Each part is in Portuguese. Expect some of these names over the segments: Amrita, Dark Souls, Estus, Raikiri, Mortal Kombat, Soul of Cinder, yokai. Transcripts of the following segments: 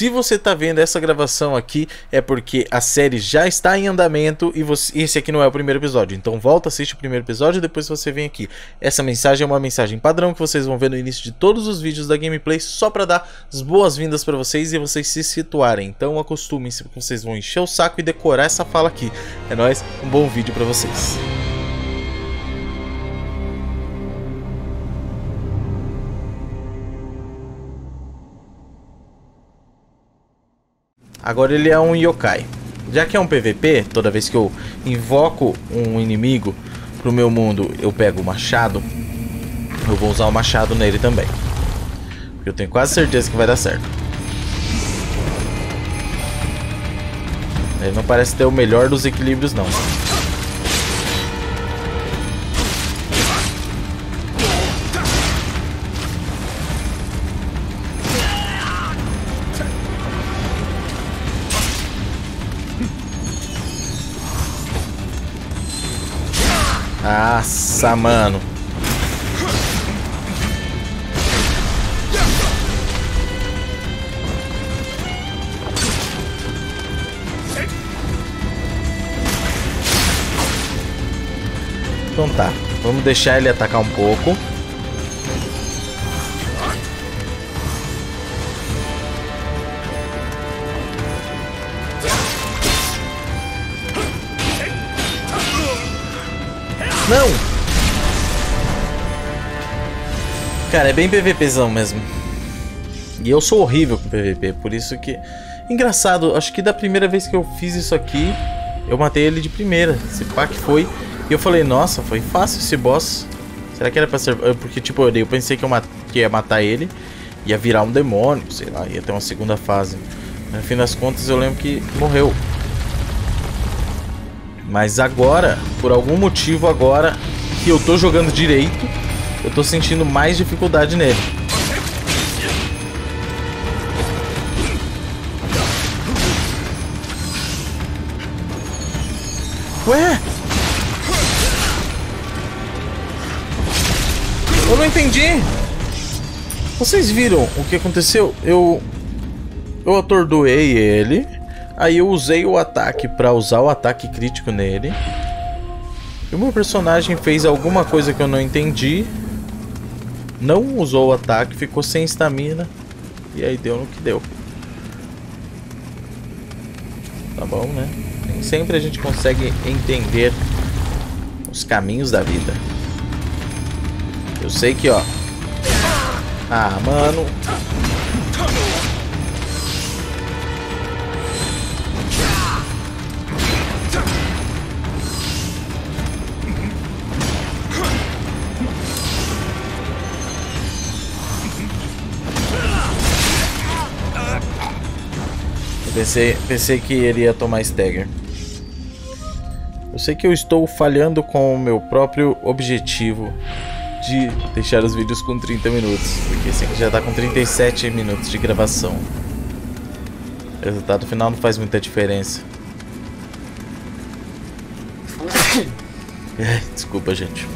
Se você tá vendo essa gravação aqui, é porque a série já está em andamento e você... esse aqui não é o primeiro episódio. Então volta, assiste o primeiro episódio e depois você vem aqui. Essa mensagem é uma mensagem padrão que vocês vão ver no início de todos os vídeos da gameplay, só para dar as boas-vindas para vocês e vocês se situarem. Então acostumem-se, porque vocês vão encher o saco e decorar essa fala aqui. É nóis, um bom vídeo para vocês. Agora ele é um yokai. Já que é um PVP, toda vez que eu invoco um inimigo pro meu mundo, eu pego o machado. Eu vou usar o machado nele também, porque eu tenho quase certeza que vai dar certo. Ele não parece ter o melhor dos equilíbrios, não. Nossa, mano. Então tá, vamos deixar ele atacar um pouco. Não! Cara, é bem PVPzão mesmo. E eu sou horrível com PVP, por isso que... Engraçado, acho que da primeira vez que eu fiz isso aqui, eu matei ele de primeira. Esse pack foi... E eu falei, nossa, foi fácil esse boss. Será que era pra ser... Porque, tipo, eu pensei que ia matar ele, ia virar um demônio, sei lá, ia ter uma segunda fase. No fim das contas, eu lembro que morreu. Mas agora, por algum motivo agora que eu tô jogando direito, eu tô sentindo mais dificuldade nele. Ué? Eu não entendi. Vocês viram o que aconteceu? Eu atordoei ele. Aí eu usei o ataque pra usar o ataque crítico nele. E o meu personagem fez alguma coisa que eu não entendi. Não usou o ataque, ficou sem estamina. E aí deu no que deu. Tá bom, né? Nem sempre a gente consegue entender os caminhos da vida. Eu sei que, ó... Ah, mano... Pensei que ele ia tomar stagger. Eu sei que eu estou falhando com o meu próprio objetivo de deixar os vídeos com 30 minutos, porque esse aqui já está com 37 minutos de gravação. O resultado final não faz muita diferença. Desculpa, gente.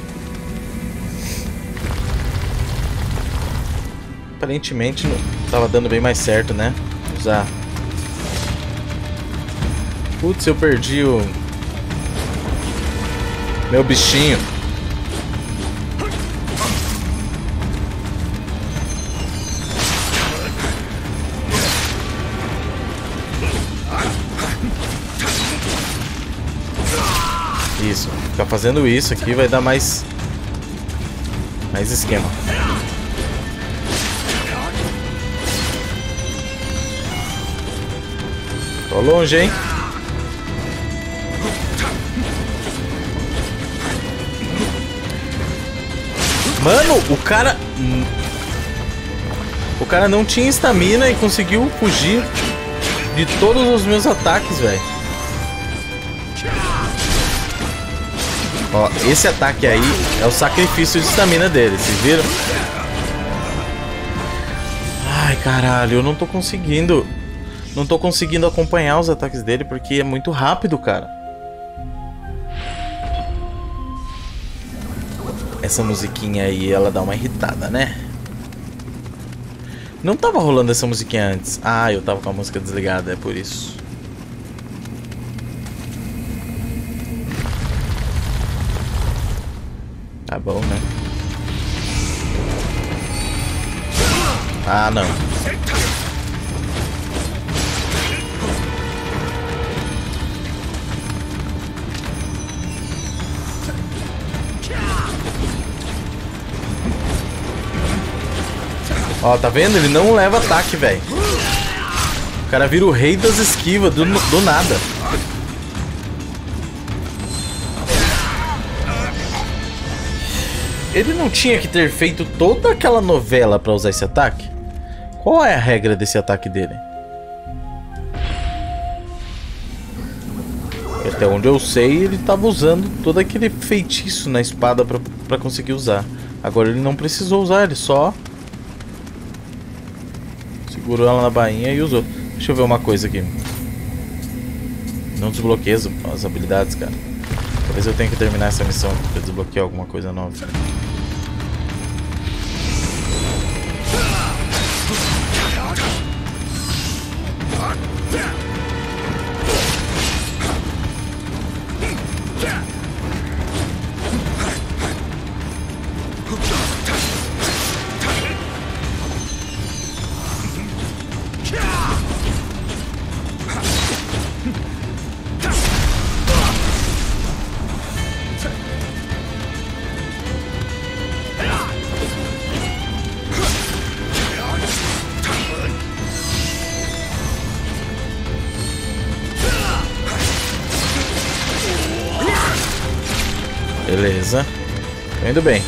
Aparentemente não estava dando bem mais certo, né? Usar... Putz, eu perdi o meu bichinho. Isso, ficar fazendo isso aqui vai dar mais esquema. Tô longe, hein? Mano, o cara não tinha estamina e conseguiu fugir de todos os meus ataques, velho. Ó, esse ataque aí é o sacrifício de estamina dele, vocês viram? Ai, caralho, eu não tô conseguindo. Não tô conseguindo acompanhar os ataques dele porque é muito rápido, cara. Essa musiquinha aí, ela dá uma irritada, né? Não tava rolando essa musiquinha antes. Ah, eu tava com a música desligada, é por isso. Tá bom, né? Ah, não. Ó, tá vendo? Ele não leva ataque, velho. O cara vira o rei das esquivas do nada. Ele não tinha que ter feito toda aquela novela pra usar esse ataque? Qual é a regra desse ataque dele? Até onde eu sei, ele tava usando todo aquele feitiço na espada pra conseguir usar. Agora ele não precisou usar, ele só segurou ela na bainha e usou. Deixa eu ver uma coisa aqui. Não desbloqueia as habilidades, cara. Talvez eu tenha que terminar essa missão pra desbloquear alguma coisa nova. Beleza. Tô indo bem.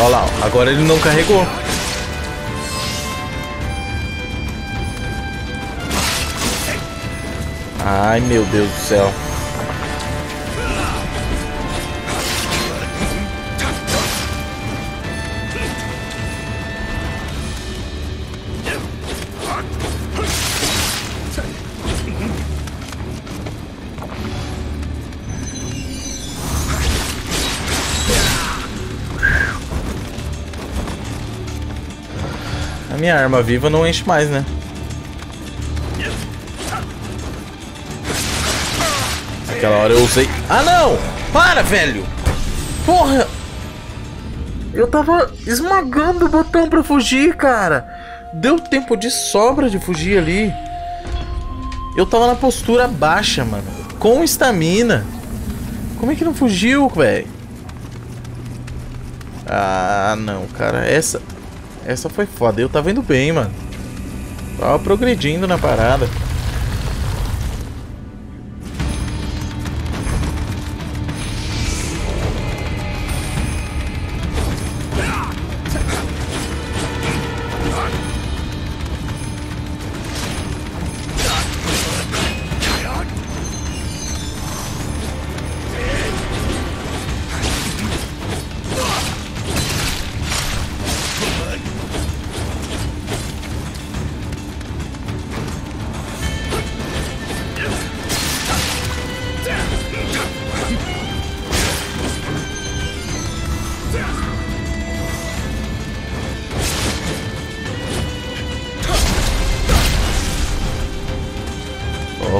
Olha lá, agora ele não carregou. Ai, meu Deus do céu. Minha arma viva não enche mais, né? Naquela hora eu usei... Ah, não! Para, velho! Porra! Eu tava esmagando o botão pra fugir, cara! Deu tempo de sobra de fugir ali. Eu tava na postura baixa, mano. Com estamina. Como é que não fugiu, velho? Ah, não, cara. Essa foi foda. Eu tava indo bem, mano. Tava progredindo na parada.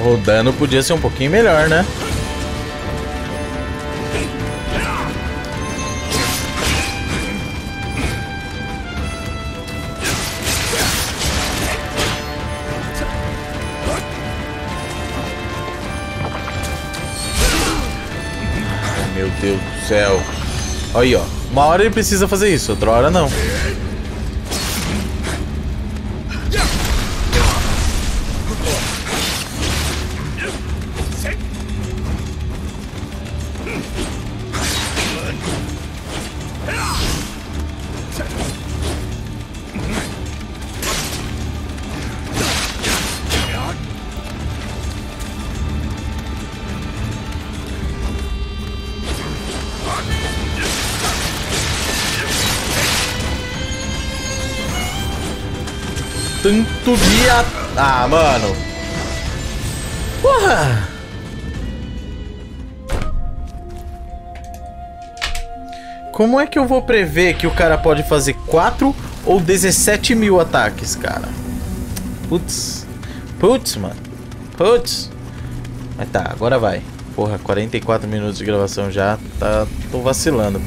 O dano podia ser um pouquinho melhor, né? Ai, meu Deus do céu. Olha aí, ó. Uma hora ele precisa fazer isso, outra hora não. Tanto de a... Ah, mano. Porra. Como é que eu vou prever que o cara pode fazer 4 ou 17 mil ataques, cara? Putz. Putz, mano. Putz. Mas tá, agora vai. Porra, 44 minutos de gravação já. Tá, tô vacilando.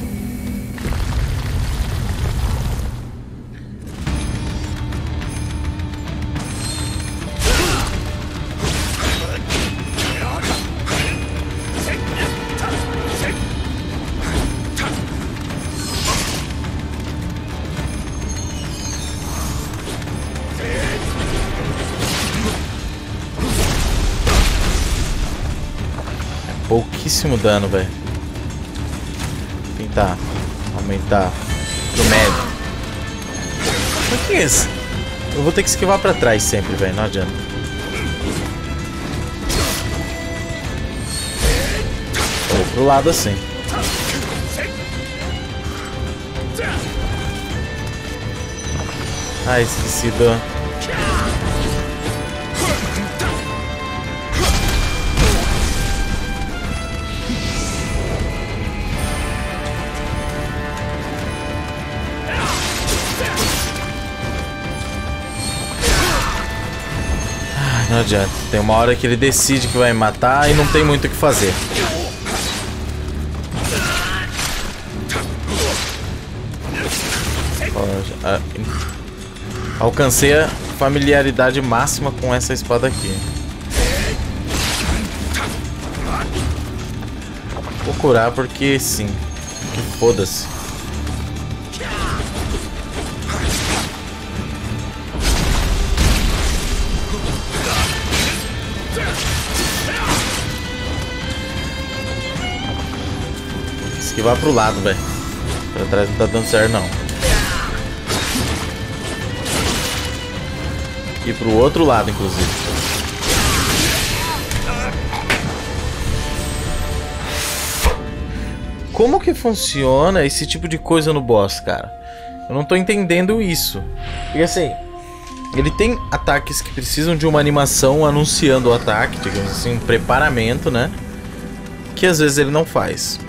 Pouquíssimo dano, velho. Tentar aumentar pro médio. O que é isso? Eu vou ter que esquivar pra trás sempre, velho. Não adianta. Ou pro lado assim. Ah, esqueci do... Não adianta, tem uma hora que ele decide que vai me matar e não tem muito o que fazer. Alcancei a familiaridade máxima com essa espada aqui. Vou curar porque sim. Foda-se. Que vai pro lado, velho. Pra trás não tá dando certo, não. E pro outro lado, inclusive. Como que funciona esse tipo de coisa no boss, cara? Eu não tô entendendo isso. Porque assim, ele tem ataques que precisam de uma animação anunciando o ataque, digamos assim, um preparamento, né? Que às vezes ele não faz.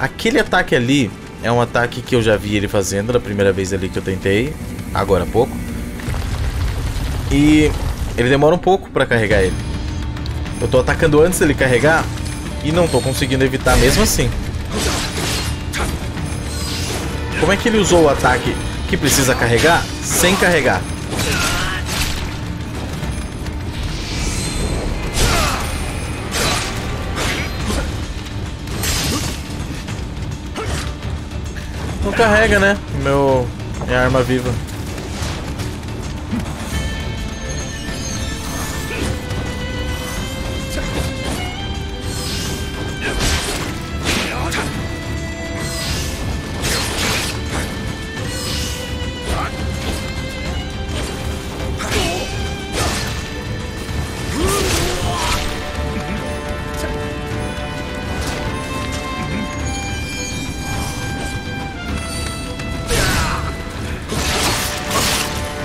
Aquele ataque ali é um ataque que eu já vi ele fazendo da primeira vez ali que eu tentei, agora há pouco. E ele demora um pouco pra carregar ele. Eu tô atacando antes dele carregar e não tô conseguindo evitar mesmo assim. Como é que ele usou o ataque que precisa carregar sem carregar? Não carrega, né? Minha arma viva.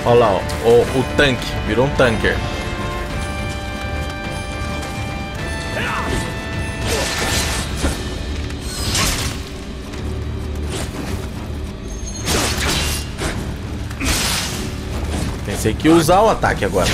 Olha lá, ó, o tanque, virou um tanker. Pensei que ia usar o ataque agora.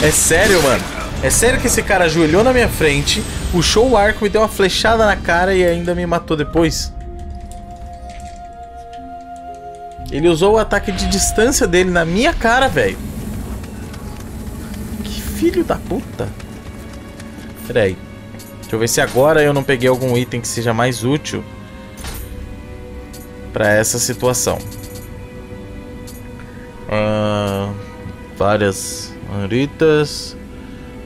É sério, mano? É sério que esse cara ajoelhou na minha frente, puxou o arco, me deu uma flechada na cara e ainda me matou depois? Ele usou o ataque de distância dele na minha cara, velho. Que filho da puta. Pera aí. Deixa eu ver se agora eu não peguei algum item que seja mais útil pra essa situação. Várias... Maritas,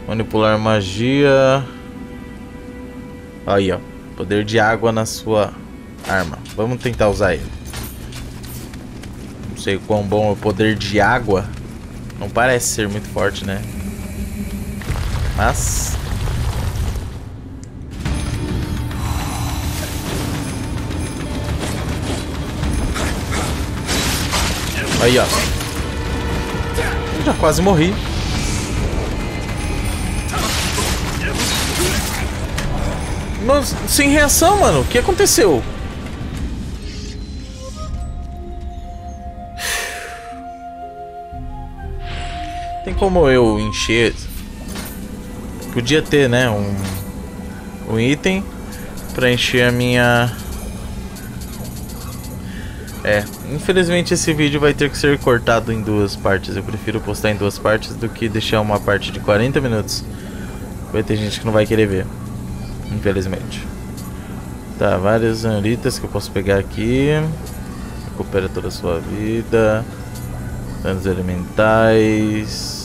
manipular magia. Aí, ó. Poder de água na sua arma. Vamos tentar usar ele. Não sei quão bom é o poder de água. Não parece ser muito forte, né? Mas... Aí, ó. Já quase morri. Nossa, sem reação, mano. O que aconteceu? Tem como eu encher? Podia ter, né? Um item pra encher a minha... É, infelizmente esse vídeo vai ter que ser cortado em duas partes. Eu prefiro postar em duas partes do que deixar uma parte de 40 minutos. Vai ter gente que não vai querer ver, infelizmente. Tá, várias anoritas que eu posso pegar aqui. Recupera toda a sua vida. Danos elementais.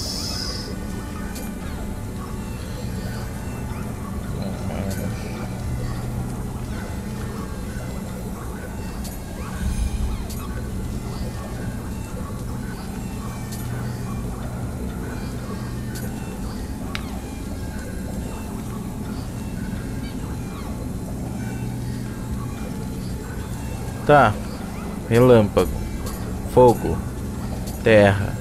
Tá. Relâmpago. Fogo. Terra.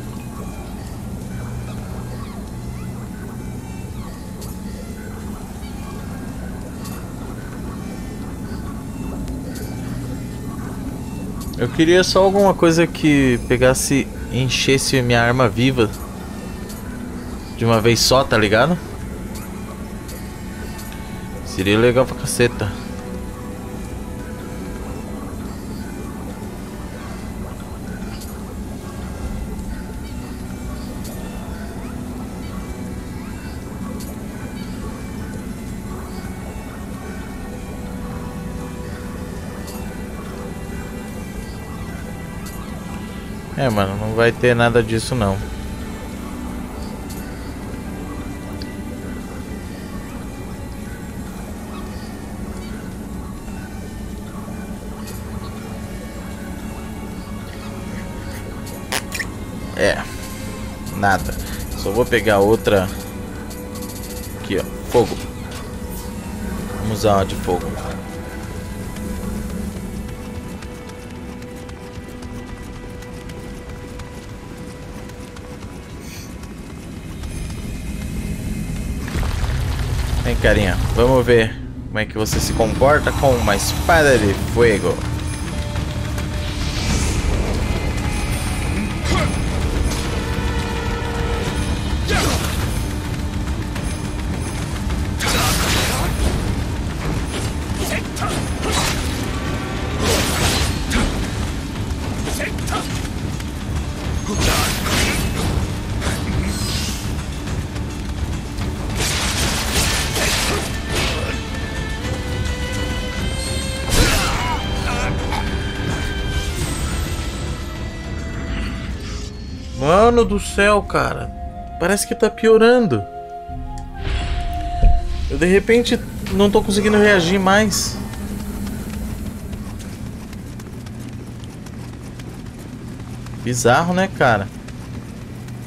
Eu queria só alguma coisa que pegasse e enchesse minha arma viva de uma vez só, tá ligado? Seria legal pra caceta. É, mano, não vai ter nada disso não. É, nada. Só vou pegar outra aqui, ó, fogo. Vamos usar uma de fogo. Vem, carinha, vamos ver como é que você se comporta com uma espada de fogo. Mano do céu, cara. Parece que tá piorando. Eu de repente não tô conseguindo reagir mais. Bizarro, né, cara?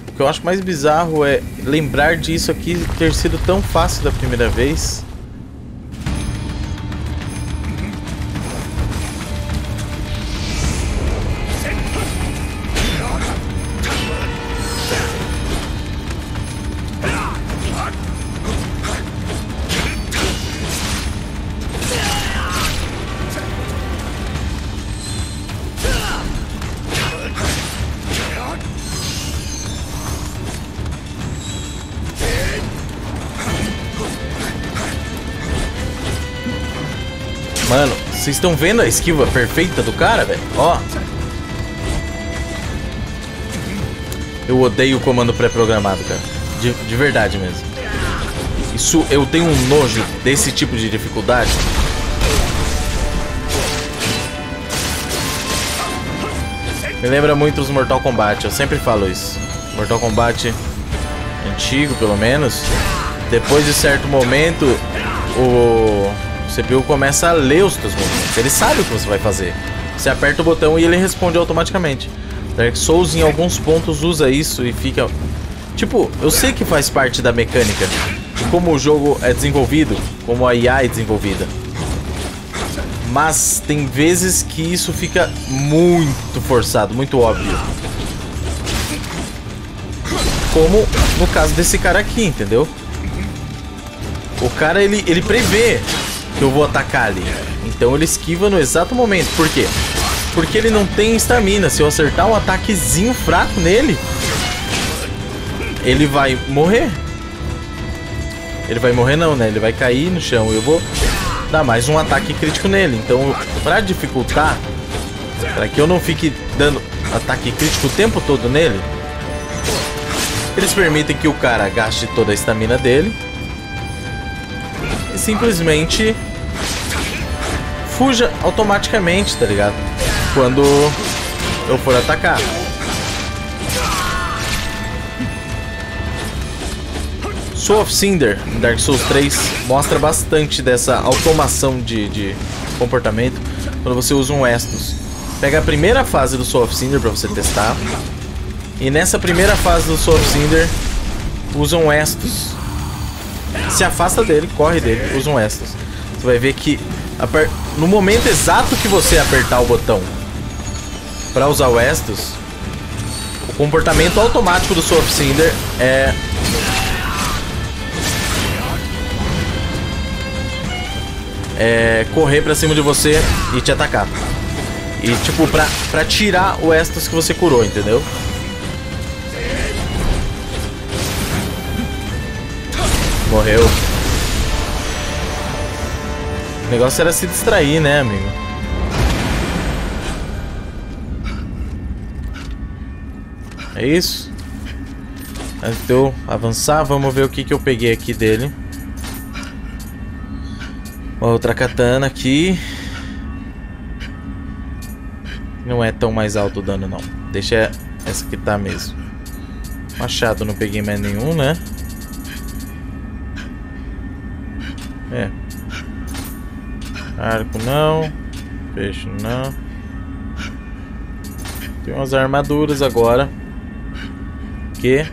O que eu acho mais bizarro é lembrar disso aqui ter sido tão fácil da primeira vez. Mano, vocês estão vendo a esquiva perfeita do cara, velho? Ó. Eu odeio o comando pré-programado, cara. De verdade mesmo. Isso, eu tenho um nojo desse tipo de dificuldade. Me lembra muito os Mortal Kombat, eu sempre falo isso. Mortal Kombat antigo, pelo menos. Depois de certo momento, o... O CPU começa a ler os seus movimentos. Ele sabe o que você vai fazer. Você aperta o botão e ele responde automaticamente. Dark Souls em alguns pontos usa isso e fica... Tipo, eu sei que faz parte da mecânica de como o jogo é desenvolvido, como a IA é desenvolvida. Mas tem vezes que isso fica muito forçado, muito óbvio. como no caso desse cara aqui, entendeu? O cara, ele prevê que eu vou atacar ali. Então ele esquiva no exato momento. Por quê? Porque ele não tem estamina. Se eu acertar um ataquezinho fraco nele, ele vai morrer. Ele vai morrer não, né? Ele vai cair no chão. Eu vou dar mais um ataque crítico nele. Então, pra dificultar, pra que eu não fique dando ataque crítico o tempo todo nele, eles permitem que o cara gaste toda a estamina dele e simplesmente fuja automaticamente, tá ligado? Quando eu for atacar. Soul of Cinder, Dark Souls 3, mostra bastante dessa automação de comportamento quando você usa um Estus. Pega a primeira fase do Soul of Cinder pra você testar. E nessa primeira fase do Soul of Cinder, usa um Estus. Se afasta dele, corre dele, usa um Estus. Você vai ver que no momento exato que você apertar o botão pra usar o Estus, o comportamento automático do Soul of Cinder é... correr pra cima de você e te atacar. E tipo, pra tirar o Estus que você curou, entendeu? Morreu. O negócio era se distrair, né, amigo? É isso. Antes de eu avançar, vamos ver o que eu peguei aqui dele. Outra katana aqui. Não é tão mais alto o dano, não. Deixa essa que tá mesmo. Machado não peguei mais nenhum, né? É. Arco não. Peixe não. Tem umas armaduras agora, que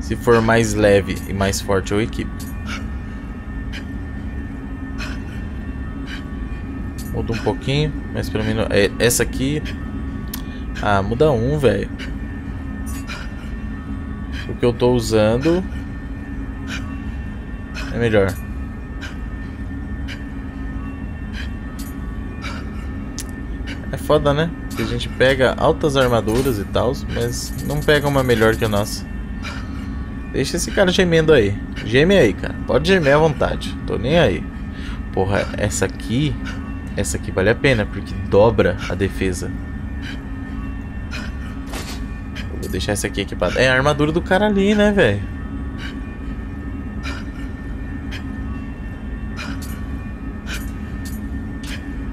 se for mais leve e mais forte eu equipo. Muda um pouquinho, mas pra mim não... Essa aqui... Ah, muda um, velho. O que eu tô usando é melhor. É foda, né? Porque a gente pega altas armaduras e tal, mas não pega uma melhor que a nossa. Deixa esse cara gemendo aí. Geme aí, cara. Pode gemer à vontade. Tô nem aí. Porra, essa aqui... Essa aqui vale a pena, porque dobra a defesa. Eu vou deixar essa aqui equipada. É a armadura do cara ali, né, velho?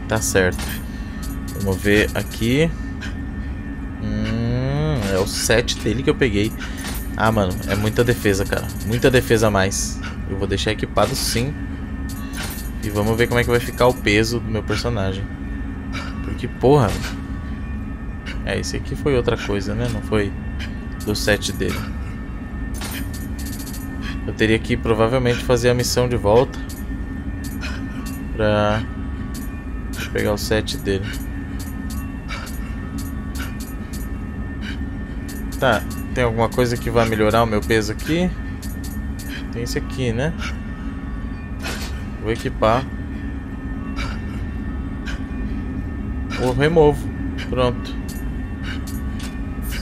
Tá certo. Vamos ver aqui. É o 7 dele que eu peguei. Ah, mano, é muita defesa, cara. Muita defesa a mais. Eu vou deixar equipado sim. E vamos ver como é que vai ficar o peso do meu personagem. Porque, porra... esse aqui foi outra coisa, né? Não foi do set dele. Eu teria que provavelmente fazer a missão de volta pra pegar o set dele. Tá, tem alguma coisa que vai melhorar o meu peso aqui? Tem esse aqui, né? Vou equipar. Ou removo. Pronto.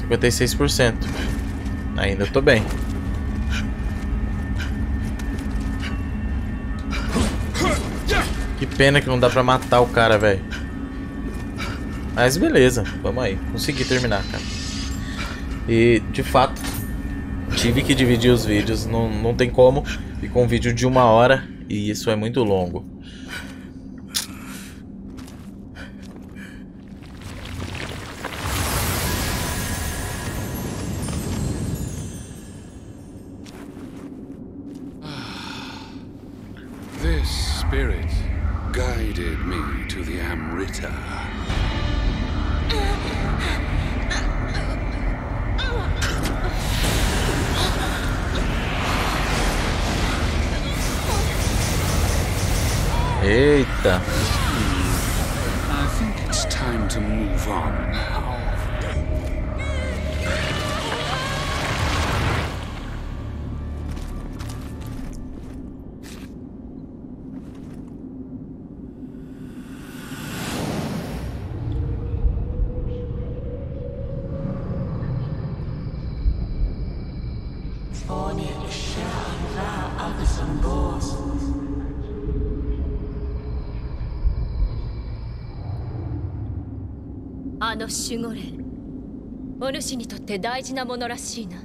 56%. Ainda tô bem. Que pena que não dá pra matar o cara, velho. Mas beleza. Vamos aí. Consegui terminar, cara. E, de fato, tive que dividir os vídeos. Não tem como. Ficou um vídeo de 1 hora. E isso é muito longo. This spirit guided me to the Amrita. Eita. I think it's time to move on now. あの守護霊、お主にとって大事なものらしいな。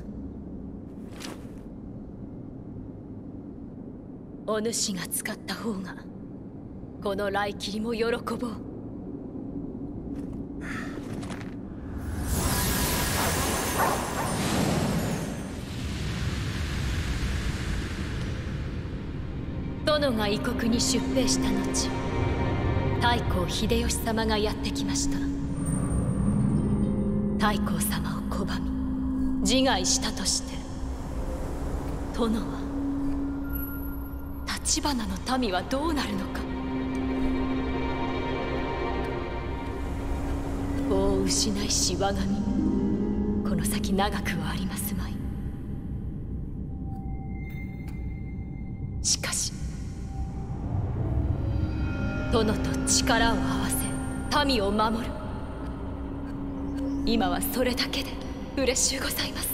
お主が使った方がこの雷霧も喜ぼう。 殿が異国に出兵した後、太閤秀吉様がやってきました。太閤様を拒み自害したとして、殿は橘の民はどうなるのか。法を失いし我が身、この先長くはありますまい。 殿と力を合わせ民を守る。今はそれだけで嬉しゅうございます。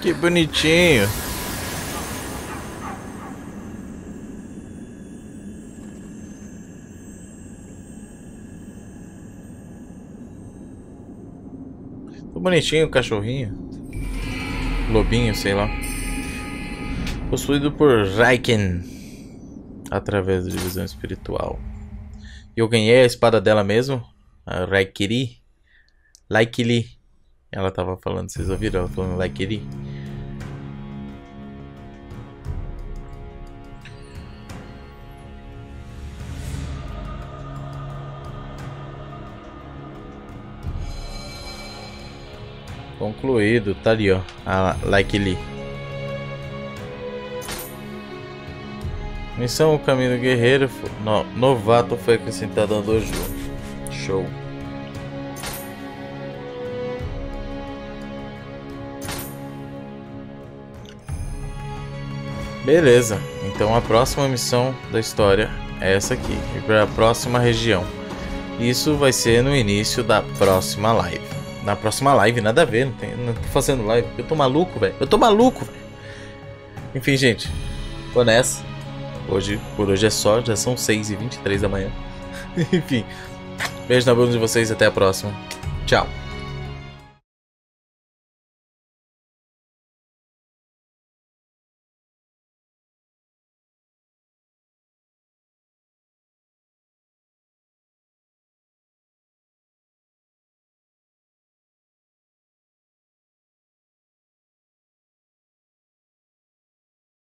Que bonitinho. Bonitinho o cachorrinho, lobinho, sei lá. Possuído por Raikiri através da divisão espiritual. E eu ganhei a espada dela mesmo, a Raikiri. Raikiri. Ela tava falando, vocês ouviram? Ela falando Raikiri. Concluído, tá ali ó, a Raikiri. Missão: o caminho do guerreiro novato foi acrescentada ao dojo. Show. Beleza, então a próxima missão da história é essa aqui, e para a próxima região. Isso vai ser no início da próxima live. Na próxima live, nada a ver, não tô fazendo live. Eu tô maluco, velho. Enfim, gente, tô nessa. Por hoje é só, já são 6h23 da manhã. Enfim, beijo na bunda de vocês, até a próxima. Tchau.